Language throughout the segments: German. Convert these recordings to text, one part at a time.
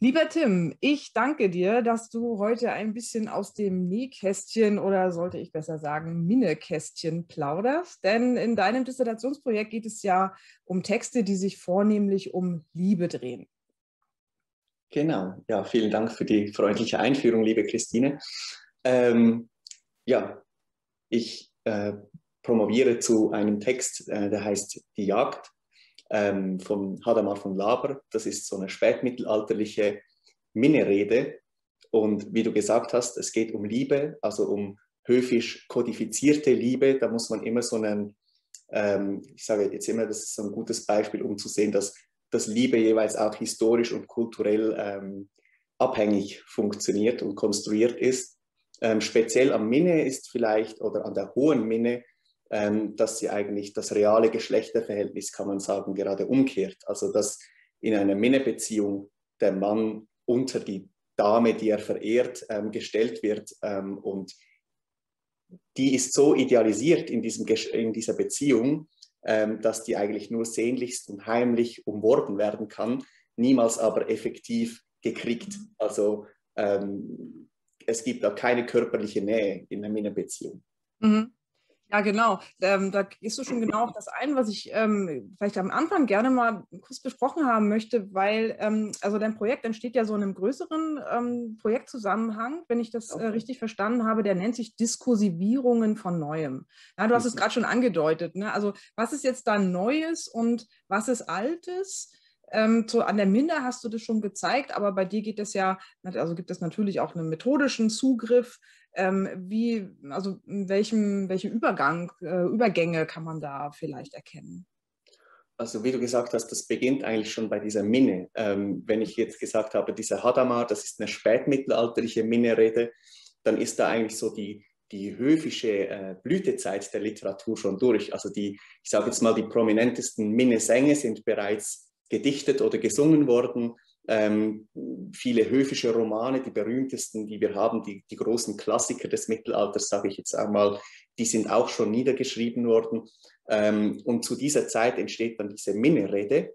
Lieber Tim, ich danke dir, dass du heute ein bisschen aus dem Nähkästchen oder sollte ich besser sagen Minnekästchen plauderst, denn in deinem Dissertationsprojekt geht es ja um Texte, die sich vornehmlich um Liebe drehen. Genau, ja, vielen Dank für die freundliche Einführung, liebe Christine. Ich promoviere zu einem Text, der heißt Die Jagd, von Hadamar von Laber. Das ist so eine spätmittelalterliche Minnerede. Und wie du gesagt hast, es geht um Liebe, also um höfisch kodifizierte Liebe. Da muss man immer so einen, ich sage jetzt immer, das ist so ein gutes Beispiel, um zu sehen, dass Liebe jeweils auch historisch und kulturell abhängig funktioniert und konstruiert ist. Speziell am Minne ist vielleicht, oder an der hohen Minne, dass sie eigentlich das reale Geschlechterverhältnis, kann man sagen, gerade umkehrt. Also dass in einer Minne-Beziehung der Mann unter die Dame, die er verehrt, gestellt wird. Und die ist so idealisiert in dieser Beziehung, dass die eigentlich nur sehnlichst und heimlich umworben werden kann, niemals aber effektiv gekriegt. Also es gibt da keine körperliche Nähe in der Minne-Beziehung. Mhm. Ja, genau. Da gehst du schon genau auf das ein, was ich vielleicht am Anfang gerne mal kurz besprochen haben möchte, weil also dein Projekt entsteht ja so in einem größeren Projektzusammenhang, wenn ich das richtig verstanden habe, der nennt sich Diskursivierungen von Neuem. Ja, du hast es gerade schon angedeutet, ne? Also was ist jetzt da Neues und was ist Altes? So an der Minne hast du das schon gezeigt, aber bei dir geht es ja, also gibt es natürlich auch einen methodischen Zugriff. Welche Übergänge kann man da vielleicht erkennen? Also wie du gesagt hast, das beginnt eigentlich schon bei dieser Minne. Wenn ich jetzt gesagt habe, diese Hadamar, das ist eine spätmittelalterliche Minnerede, dann ist da eigentlich so die höfische Blütezeit der Literatur schon durch. Also ich sage jetzt mal, die prominentesten Minnesänge sind bereits gedichtet oder gesungen worden. Viele höfische Romane, die berühmtesten, die wir haben, die großen Klassiker des Mittelalters, sage ich jetzt einmal, die sind auch schon niedergeschrieben worden. Und zu dieser Zeit entsteht dann diese Minnerede,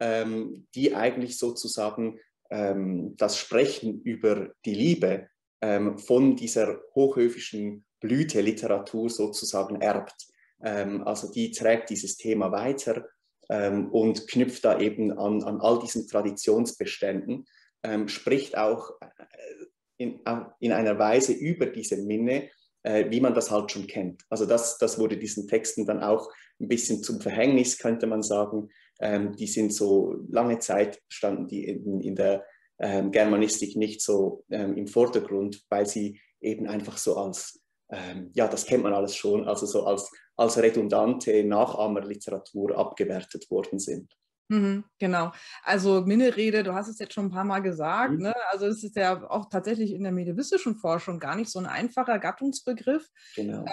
die eigentlich sozusagen das Sprechen über die Liebe von dieser hochhöfischen Blüte-Literatur sozusagen erbt. Also die trägt dieses Thema weiter und knüpft da eben an all diesen Traditionsbeständen, spricht auch in einer Weise über diese Minne, wie man das halt schon kennt. Also das wurde diesen Texten dann auch ein bisschen zum Verhängnis, könnte man sagen. Die sind so lange Zeit, standen die in der Germanistik nicht so im Vordergrund, weil sie eben einfach so als, ja, das kennt man alles schon, also so als redundante Nachahmerliteratur abgewertet worden sind. Mhm, genau. Also Minnerede, du hast es jetzt schon ein paar Mal gesagt, ne? Also es ist ja auch tatsächlich in der medievistischen Forschung gar nicht so ein einfacher Gattungsbegriff. Genau.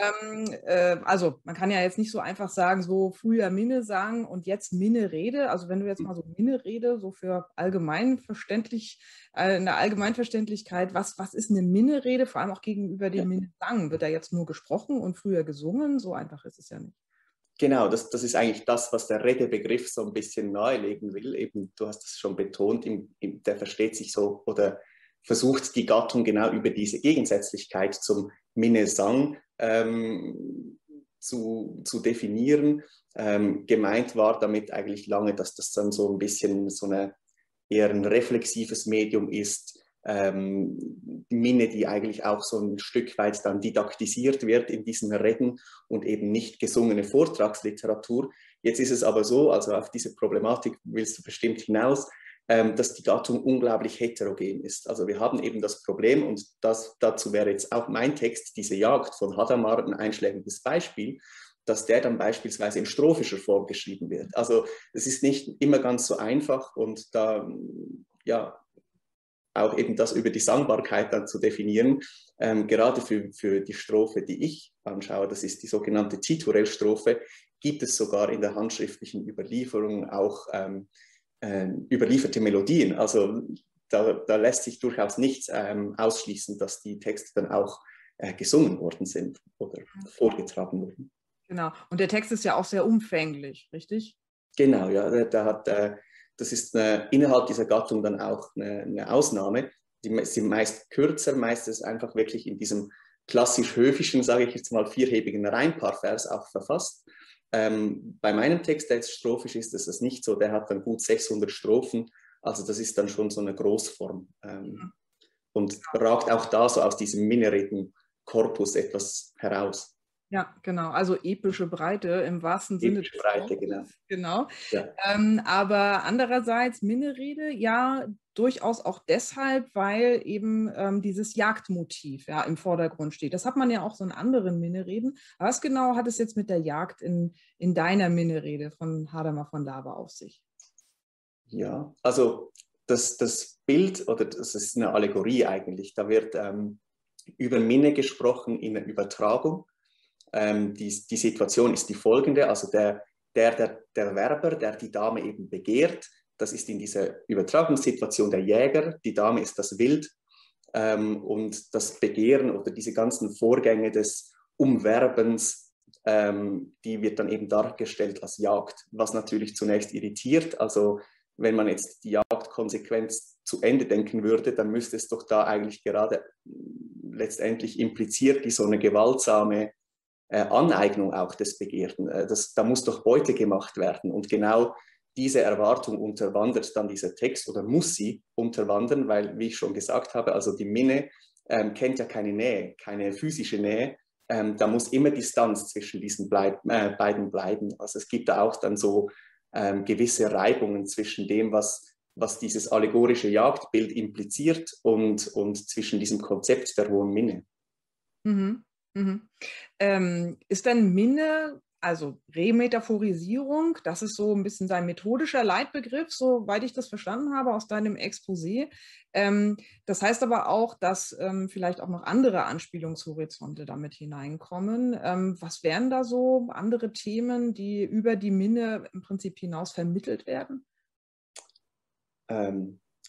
Also man kann ja jetzt nicht so einfach sagen, so früher Minnesang und jetzt Minnerede. Also wenn du jetzt mal so Minnerede, so für allgemeinverständlich, in der Allgemeinverständlichkeit, was ist eine Minnerede, vor allem auch gegenüber dem Minnesang? Wird da jetzt nur gesprochen und früher gesungen? So einfach ist es ja nicht. Genau, das ist eigentlich das, was der Redebegriff so ein bisschen nahelegen will. Eben, du hast es schon betont, der versteht sich so oder versucht die Gattung genau über diese Gegensätzlichkeit zum Minnesang zu definieren. Gemeint war damit eigentlich lange, dass das dann so ein bisschen so eher ein reflexives Medium ist. Minne, die eigentlich auch so ein Stück weit dann didaktisiert wird in diesen Reden und eben nicht gesungene Vortragsliteratur. Jetzt ist es aber so, also auf diese Problematik willst du bestimmt hinaus, dass die Gattung unglaublich heterogen ist. Also wir haben eben das Problem, und dazu wäre jetzt auch mein Text, diese Jagd von Hadamar, ein einschlägiges Beispiel, dass der dann beispielsweise in strophischer Form geschrieben wird. Also es ist nicht immer ganz so einfach und da, ja, auch eben das über die Sangbarkeit dann zu definieren, gerade für die Strophe, die ich anschaue, das ist die sogenannte Titurell-Strophe, gibt es sogar in der handschriftlichen Überlieferung auch überlieferte Melodien. Also da lässt sich durchaus nichts ausschließen, dass die Texte dann auch gesungen worden sind oder vorgetragen wurden. Genau, und der Text ist ja auch sehr umfänglich, richtig? Genau, ja, der hat Das ist innerhalb dieser Gattung dann auch eine Ausnahme. Die sind meist kürzer, meistens einfach wirklich in diesem klassisch höfischen, sage ich jetzt mal, vierhebigen Reimpaarvers auch verfasst. Bei meinem Text, der jetzt strophisch ist, ist das nicht so. Der hat dann gut 600 Strophen. Also das ist dann schon so eine Großform. Und ragt auch da so aus diesem minnereden Korpus etwas heraus. Ja, genau. Also epische Breite im wahrsten Sinne. Epische Breite, genau. Genau. Ja. Aber andererseits Minnerede ja durchaus auch deshalb, weil eben dieses Jagdmotiv ja im Vordergrund steht. Das hat man ja auch so in anderen Minnereden. Was genau hat es jetzt mit der Jagd in deiner Minnerede von Hadamar von Laber auf sich? Ja, also das Bild, oder das ist eine Allegorie eigentlich, da wird über Minne gesprochen in der Übertragung. Die Situation ist die folgende, also der Werber, der die Dame eben begehrt, das ist in dieser Übertragungssituation der Jäger, die Dame ist das Wild, und das Begehren oder diese ganzen Vorgänge des Umwerbens, die wird dann eben dargestellt als Jagd, was natürlich zunächst irritiert, also wenn man jetzt die Jagd konsequent zu Ende denken würde, dann müsste es doch da eigentlich gerade letztendlich impliziert, die so eine gewaltsame Aneignung auch des Begehrten. Da muss doch Beute gemacht werden. Und genau diese Erwartung unterwandert dann dieser Text oder muss sie unterwandern, weil, wie ich schon gesagt habe, also die Minne kennt ja keine Nähe, keine physische Nähe. Da muss immer Distanz zwischen diesen beiden bleiben. Also es gibt da auch dann so gewisse Reibungen zwischen dem, was dieses allegorische Jagdbild impliziert und zwischen diesem Konzept der hohen Minne. Mhm. Mhm. Ist dann Minne, also Remetaphorisierung, das ist so ein bisschen sein methodischer Leitbegriff, soweit ich das verstanden habe aus deinem Exposé. Das heißt aber auch, dass vielleicht auch noch andere Anspielungshorizonte damit hineinkommen. Was wären da so andere Themen, die über die Minne im Prinzip hinaus vermittelt werden?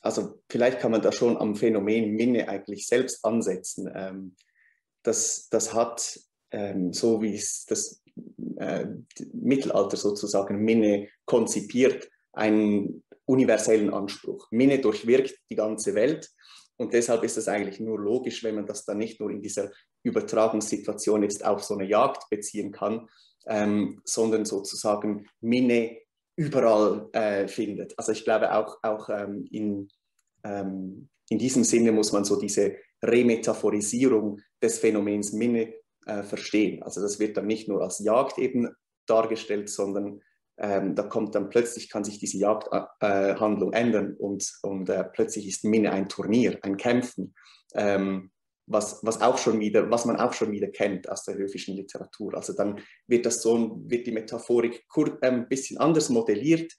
Also vielleicht kann man da schon am Phänomen Minne eigentlich selbst ansetzen. Das hat, so wie es das Mittelalter sozusagen Minne konzipiert, einen universellen Anspruch. Minne durchwirkt die ganze Welt und deshalb ist es eigentlich nur logisch, wenn man das dann nicht nur in dieser Übertragungssituation jetzt auf so eine Jagd beziehen kann, sondern sozusagen Minne überall findet. Also ich glaube auch in diesem Sinne muss man so diese Remetaphorisierung des Phänomens Minne verstehen. Also das wird dann nicht nur als Jagd eben dargestellt, sondern da kommt dann plötzlich, kann sich diese Jagdhandlung ändern und plötzlich ist Minne ein Turnier, ein Kämpfen, was man auch schon wieder kennt aus der höfischen Literatur. Also dann wird die Metaphorik ein bisschen anders modelliert.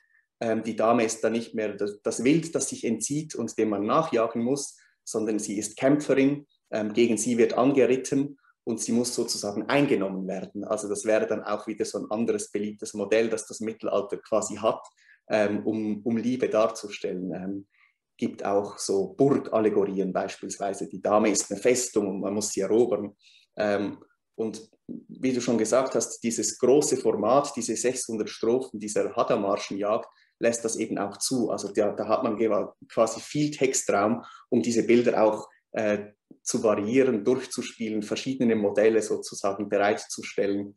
Die Dame ist dann nicht mehr das Wild, das sich entzieht und dem man nachjagen muss, sondern sie ist Kämpferin, gegen sie wird angeritten und sie muss sozusagen eingenommen werden. Also das wäre dann auch wieder so ein anderes beliebtes Modell, das das Mittelalter quasi hat, um Liebe darzustellen. Gibt auch so Burgallegorien beispielsweise. Die Dame ist eine Festung und man muss sie erobern. Und wie du schon gesagt hast, dieses große Format, diese 600 Strophen dieser Hadamarschen Jagd, lässt das eben auch zu. Also da hat man quasi viel Textraum, um diese Bilder auch zu variieren, durchzuspielen, verschiedene Modelle sozusagen bereitzustellen,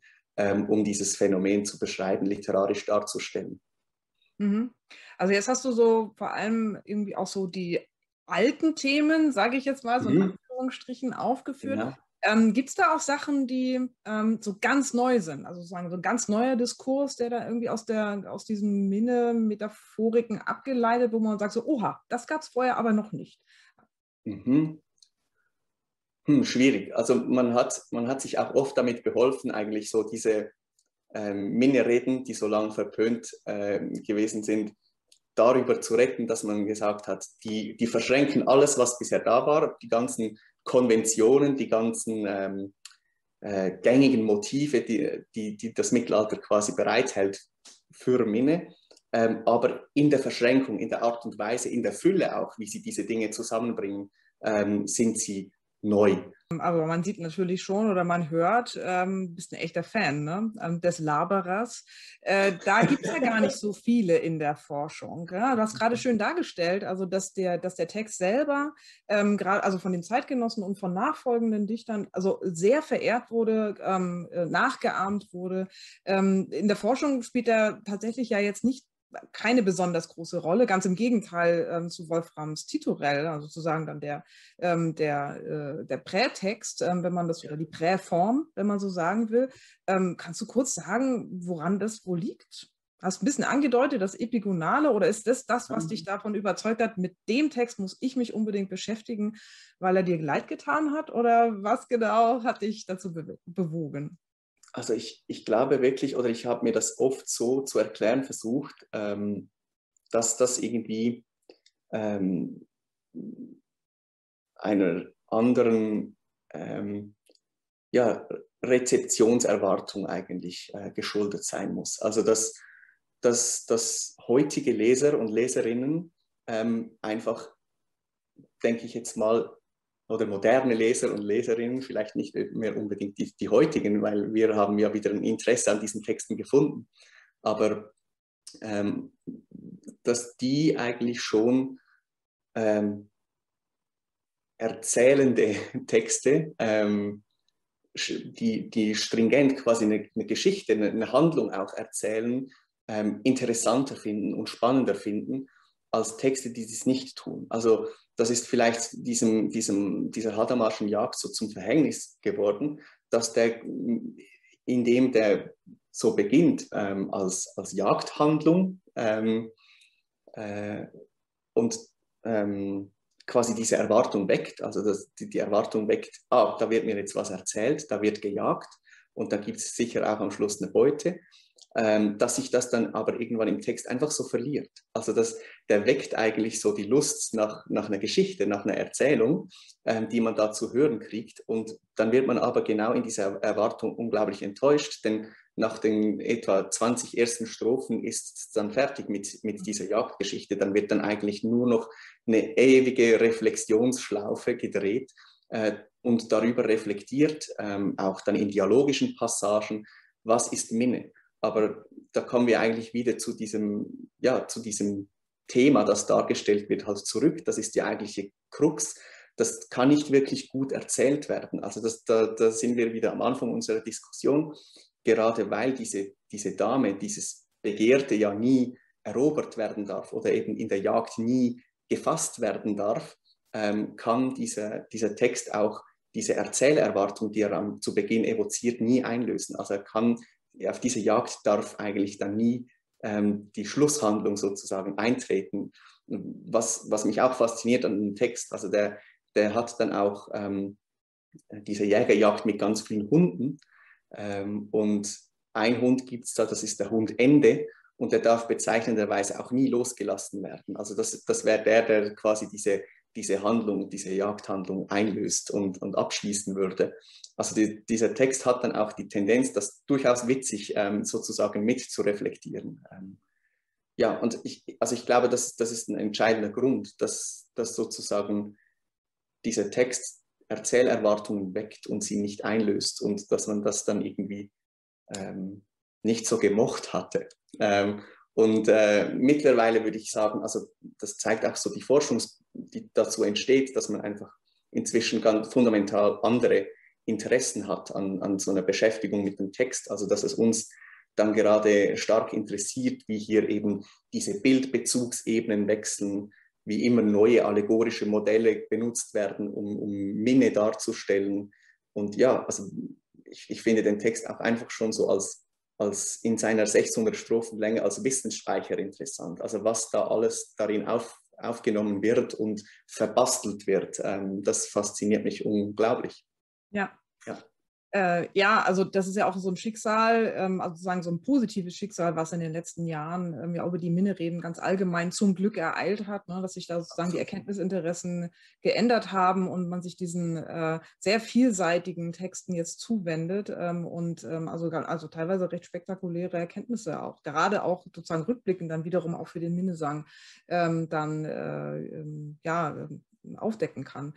um dieses Phänomen zu beschreiben, literarisch darzustellen. Mhm. Also jetzt hast du so vor allem irgendwie auch so die alten Themen, sage ich jetzt mal, so in Anführungsstrichen aufgeführt. Genau. Gibt es da auch Sachen, die so ganz neu sind? Also sozusagen so ein ganz neuer Diskurs, der da irgendwie aus diesen Minne-Metaphoriken abgeleitet, wo man sagt so, oha, das gab es vorher aber noch nicht. Mhm. Schwierig. Also man hat sich auch oft damit geholfen, eigentlich so diese Minnereden, die so lang verpönt gewesen sind, darüber zu retten, dass man gesagt hat, die verschränken alles, was bisher da war, die ganzen Konventionen, die ganzen gängigen Motive, die das Mittelalter quasi bereithält für Minne, aber in der Verschränkung, in der Art und Weise, in der Fülle auch, wie sie diese Dinge zusammenbringen, sind sie neu. Aber man sieht natürlich schon oder man hört, bist ein echter Fan, ne? Des Laberers. Da gibt es ja gar nicht so viele in der Forschung. Ja? Du hast gerade schön dargestellt, also dass der Text selber, gerade also von den Zeitgenossen und von nachfolgenden Dichtern, also sehr verehrt wurde, nachgeahmt wurde. In der Forschung spielt er tatsächlich ja jetzt keine besonders große Rolle, ganz im Gegenteil zu Wolframs Titurel, also sozusagen dann der Prätext, wenn man das, oder die Präform, wenn man so sagen will. Kannst du kurz sagen, woran das wohl liegt? Hast ein bisschen angedeutet, das Epigonale, oder ist das, was dich davon überzeugt hat, mit dem Text muss ich mich unbedingt beschäftigen, weil er dir leid getan hat, oder was genau hat dich dazu bewogen? Also ich glaube wirklich, oder ich habe mir das oft so zu erklären versucht, dass das irgendwie einer anderen Rezeptionserwartung eigentlich geschuldet sein muss. Also dass heutige Leser und Leserinnen einfach, denke ich jetzt mal, oder moderne Leser und Leserinnen, vielleicht nicht mehr unbedingt die heutigen, weil wir haben ja wieder ein Interesse an diesen Texten gefunden, aber dass die eigentlich schon erzählende Texte, die stringent quasi eine Geschichte, eine Handlung auch erzählen, interessanter finden und spannender finden, als Texte, die dies nicht tun. Also das ist vielleicht dieser Hadamarschen Jagd so zum Verhängnis geworden, dass indem der so beginnt als Jagdhandlung quasi diese Erwartung weckt, also dass die Erwartung weckt, da wird mir jetzt was erzählt, da wird gejagt und da gibt es sicher auch am Schluss eine Beute, dass sich das dann aber irgendwann im Text einfach so verliert. Also der weckt eigentlich so die Lust nach einer Geschichte, nach einer Erzählung, die man da zu hören kriegt. Und dann wird man aber genau in dieser Erwartung unglaublich enttäuscht, denn nach den etwa 20 ersten Strophen ist es dann fertig mit dieser Jagdgeschichte. Dann wird dann eigentlich nur noch eine ewige Reflexionsschlaufe gedreht und darüber reflektiert, auch dann in dialogischen Passagen, was ist Minne? Aber da kommen wir eigentlich wieder zu diesem Thema, das dargestellt wird, halt zurück. Das ist die eigentliche Krux. Das kann nicht wirklich gut erzählt werden. Also da sind wir wieder am Anfang unserer Diskussion, gerade weil diese Dame, dieses Begehrte ja nie erobert werden darf oder eben in der Jagd nie gefasst werden darf, kann dieser Text auch diese Erzählerwartung, die er zu Beginn evoziert, nie einlösen. Also auf diese Jagd darf eigentlich dann nie die Schlusshandlung sozusagen eintreten. Was mich auch fasziniert an dem Text, also der hat dann auch diese Jägerjagd mit ganz vielen Hunden und ein Hund gibt es da, das ist der Hund Ende und der darf bezeichnenderweise auch nie losgelassen werden. Also das wäre der quasi diese Handlung, diese Jagdhandlung einlöst und abschließen würde. Also dieser Text hat dann auch die Tendenz, das durchaus witzig sozusagen mitzureflektieren. Und ich glaube, das ist ein entscheidender Grund, dass sozusagen dieser Text Erzählerwartungen weckt und sie nicht einlöst und dass man das dann irgendwie nicht so gemocht hatte. Mittlerweile würde ich sagen, also das zeigt auch so die Forschung, die dazu entsteht, dass man einfach inzwischen ganz fundamental andere Interessen hat an so einer Beschäftigung mit dem Text. Also dass es uns dann gerade stark interessiert, wie hier eben diese Bildbezugsebenen wechseln, wie immer neue allegorische Modelle benutzt werden, um Minne darzustellen. Und ja, also ich finde den Text auch einfach schon so als in seiner 600 Strophen Länge als Wissensspeicher interessant. Also was da alles darin aufgenommen wird und verbastelt wird, das fasziniert mich unglaublich. Ja. Ja, also das ist ja auch so ein Schicksal, also sozusagen so ein positives Schicksal, was in den letzten Jahren ja über die Minnereden ganz allgemein zum Glück ereilt hat, ne, dass sich da sozusagen die Erkenntnisinteressen geändert haben und man sich diesen sehr vielseitigen Texten jetzt zuwendet also teilweise recht spektakuläre Erkenntnisse auch, gerade auch sozusagen rückblickend dann wiederum auch für den Minnesang aufdecken kann.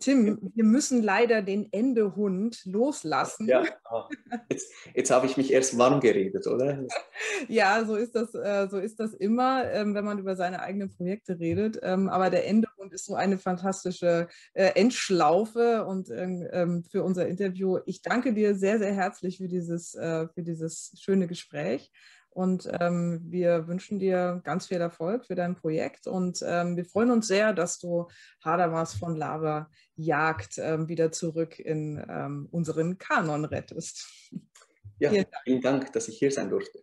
Tim, wir müssen leider den Endehund loslassen. Ja, jetzt habe ich mich erst warm geredet, oder? Ja, so ist das immer, wenn man über seine eigenen Projekte redet. Aber der Endehund ist so eine fantastische Endschlaufe und für unser Interview. Ich danke dir sehr, sehr herzlich für dieses schöne Gespräch. Und wir wünschen dir ganz viel Erfolg für dein Projekt und wir freuen uns sehr, dass du Hadamar von Laber Jagd wieder zurück in unseren Kanon rettest. Ja, vielen Dank, dass ich hier sein durfte.